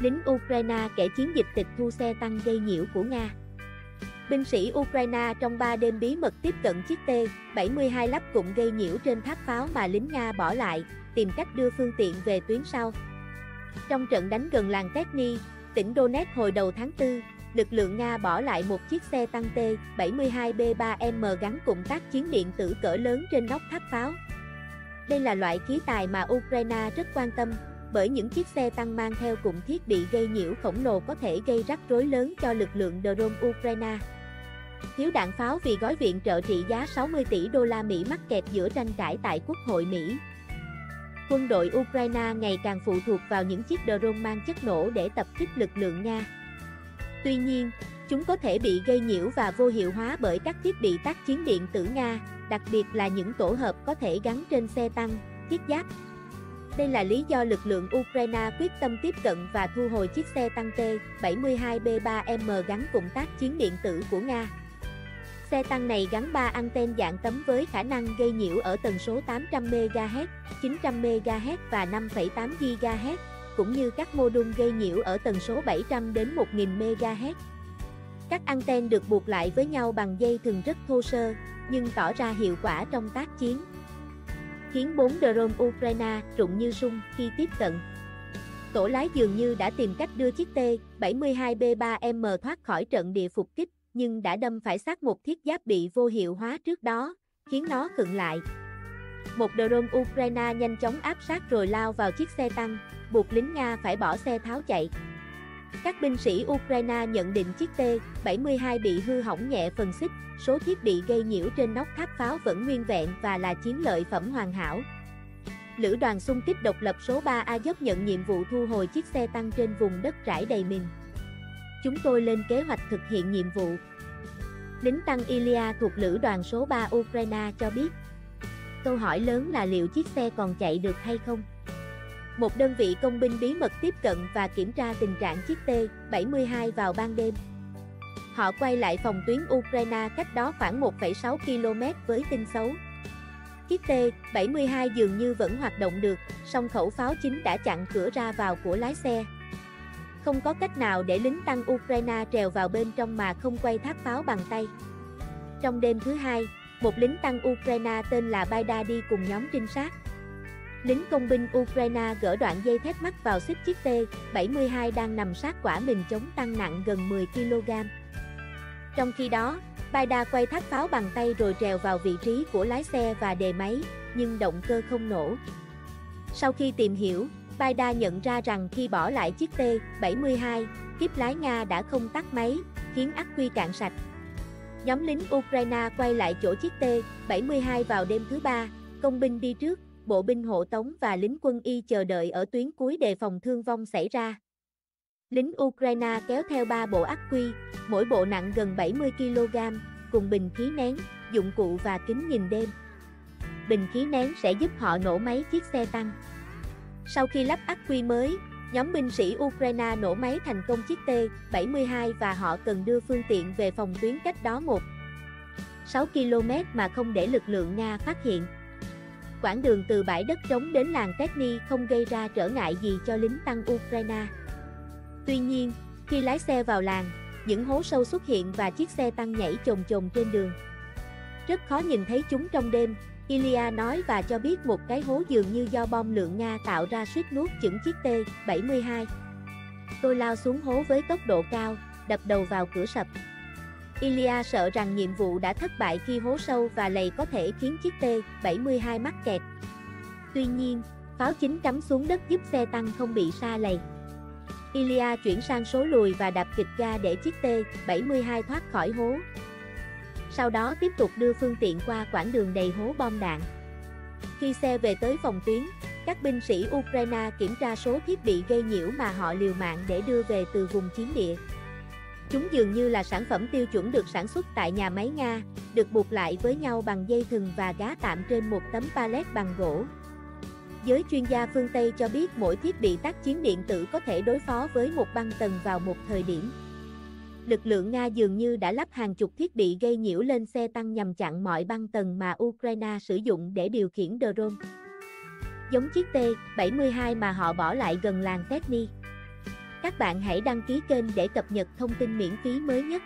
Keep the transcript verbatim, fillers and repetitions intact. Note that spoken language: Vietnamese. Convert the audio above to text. Lính Ukraine kể chiến dịch tịch thu xe tăng gây nhiễu của Nga. Binh sĩ Ukraine trong ba đêm bí mật tiếp cận chiếc T bảy mươi hai lắp cụm gây nhiễu trên tháp pháo mà lính Nga bỏ lại, tìm cách đưa phương tiện về tuyến sau. Trong trận đánh gần làng Terny, tỉnh Donetsk hồi đầu tháng tư, lực lượng Nga bỏ lại một chiếc xe tăng T bảy mươi hai B ba M gắn cụm tác chiến điện tử cỡ lớn trên nóc tháp pháo. Đây là loại khí tài mà Ukraine rất quan tâm, bởi những chiếc xe tăng mang theo cụm thiết bị gây nhiễu khổng lồ có thể gây rắc rối lớn cho lực lượng drone Ukraine. Thiếu đạn pháo vì gói viện trợ trị giá sáu mươi tỷ đô la Mỹ mắc kẹt giữa tranh cãi tại Quốc hội Mỹ. Quân đội Ukraine ngày càng phụ thuộc vào những chiếc drone mang chất nổ để tập kích lực lượng Nga. Tuy nhiên, chúng có thể bị gây nhiễu và vô hiệu hóa bởi các thiết bị tác chiến điện tử Nga, đặc biệt là những tổ hợp có thể gắn trên xe tăng, thiết giáp. Đây là lý do lực lượng Ukraine quyết tâm tiếp cận và thu hồi chiếc xe tăng T bảy mươi hai B ba M gắn cụm tác chiến điện tử của Nga. Xe tăng này gắn ba anten dạng tấm với khả năng gây nhiễu ở tần số tám trăm mê ga héc, chín trăm mê ga héc và năm phẩy tám giga héc, cũng như các mô đun gây nhiễu ở tần số bảy trăm đến một nghìn mê ga héc. Các anten được buộc lại với nhau bằng dây thường rất thô sơ, nhưng tỏ ra hiệu quả trong tác chiến, khiến bốn drone Ukraine rụng như sung khi tiếp cận. Tổ lái dường như đã tìm cách đưa chiếc T bảy mươi hai B ba M thoát khỏi trận địa phục kích, nhưng đã đâm phải xác một thiết giáp bị vô hiệu hóa trước đó, khiến nó khựng lại. Một drone Ukraine nhanh chóng áp sát rồi lao vào chiếc xe tăng, buộc lính Nga phải bỏ xe tháo chạy. Các binh sĩ Ukraine nhận định chiếc T bảy mươi hai bị hư hỏng nhẹ phần xích, số thiết bị gây nhiễu trên nóc tháp pháo vẫn nguyên vẹn và là chiến lợi phẩm hoàn hảo. Lữ đoàn xung kích độc lập số ba Azov nhận nhiệm vụ thu hồi chiếc xe tăng trên vùng đất rải đầy mìn. Chúng tôi lên kế hoạch thực hiện nhiệm vụ. Lính tăng Ilya thuộc lữ đoàn số ba Ukraine cho biết. Câu hỏi lớn là liệu chiếc xe còn chạy được hay không? Một đơn vị công binh bí mật tiếp cận và kiểm tra tình trạng chiếc T bảy mươi hai vào ban đêm. Họ quay lại phòng tuyến Ukraine cách đó khoảng một phẩy sáu ki lô mét với tin xấu. Chiếc T bảy mươi hai dường như vẫn hoạt động được, song khẩu pháo chính đã chặn cửa ra vào của lái xe. Không có cách nào để lính tăng Ukraine trèo vào bên trong mà không quay tháp pháo bằng tay. Trong đêm thứ hai, một lính tăng Ukraine tên là Baida đi cùng nhóm trinh sát. Lính công binh Ukraine gỡ đoạn dây thép mắc vào xích chiếc T bảy mươi hai đang nằm sát quả mìn chống tăng nặng gần mười ki lô gam. Trong khi đó, Baida quay tháp pháo bằng tay rồi trèo vào vị trí của lái xe và đề máy, nhưng động cơ không nổ. Sau khi tìm hiểu, Baida nhận ra rằng khi bỏ lại chiếc T bảy mươi hai, kíp lái Nga đã không tắt máy, khiến ắc quy cạn sạch. Nhóm lính Ukraine quay lại chỗ chiếc T bảy mươi hai vào đêm thứ ba, công binh đi trước, bộ binh hộ tống và lính quân y chờ đợi ở tuyến cuối đề phòng thương vong xảy ra. Lính Ukraine kéo theo ba bộ ắc quy, mỗi bộ nặng gần bảy mươi ki lô gam, cùng bình khí nén, dụng cụ và kính nhìn đêm. Bình khí nén sẽ giúp họ nổ máy chiếc xe tăng. Sau khi lắp ắc quy mới, nhóm binh sĩ Ukraine nổ máy thành công chiếc T bảy mươi hai và họ cần đưa phương tiện về phòng tuyến cách đó một phẩy sáu ki lô mét mà không để lực lượng Nga phát hiện. Quãng đường từ bãi đất trống đến làng Terny không gây ra trở ngại gì cho lính tăng Ukraine. Tuy nhiên, khi lái xe vào làng, những hố sâu xuất hiện và chiếc xe tăng nhảy chồm chồm trên đường. Rất khó nhìn thấy chúng trong đêm, Ilya nói và cho biết một cái hố dường như do bom lượng Nga tạo ra suýt nuốt chửng chiếc T bảy mươi hai. Tôi lao xuống hố với tốc độ cao, đập đầu vào cửa sập. Ilya sợ rằng nhiệm vụ đã thất bại khi hố sâu và lầy có thể khiến chiếc T bảy mươi hai mắc kẹt. Tuy nhiên, pháo chính cắm xuống đất giúp xe tăng không bị sa lầy. Ilya chuyển sang số lùi và đạp kịch ga để chiếc T bảy mươi hai thoát khỏi hố. Sau đó tiếp tục đưa phương tiện qua quãng đường đầy hố bom đạn. Khi xe về tới phòng tuyến, các binh sĩ Ukraine kiểm tra số thiết bị gây nhiễu mà họ liều mạng để đưa về từ vùng chiến địa. Chúng dường như là sản phẩm tiêu chuẩn được sản xuất tại nhà máy Nga, được buộc lại với nhau bằng dây thừng và gá tạm trên một tấm pallet bằng gỗ. Giới chuyên gia phương Tây cho biết mỗi thiết bị tác chiến điện tử có thể đối phó với một băng tần vào một thời điểm. Lực lượng Nga dường như đã lắp hàng chục thiết bị gây nhiễu lên xe tăng nhằm chặn mọi băng tần mà Ukraine sử dụng để điều khiển drone. Giống chiếc T bảy mươi hai mà họ bỏ lại gần làng Terny. Các bạn hãy đăng ký kênh để cập nhật thông tin miễn phí mới nhất.